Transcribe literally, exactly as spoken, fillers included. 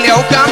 Welcome.